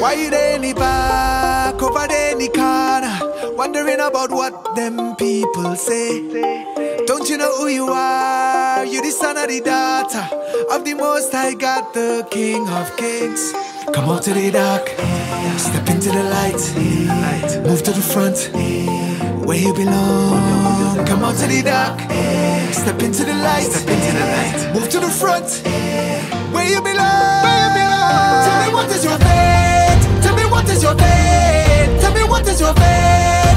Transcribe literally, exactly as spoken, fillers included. Why they in the back, over there in the corner, wondering about what them people say. Don't you know who you are? You the son of the daughter of the Most High God, the King of Kings. Come out to the dark, step into the light, move to the front, where you belong. Come out to the dark, step into the light, move to the front, where you belong. Tell me what is your fate? Tell me what is your fate? Tell me what is your fate?